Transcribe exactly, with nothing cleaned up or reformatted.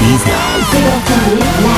These guys.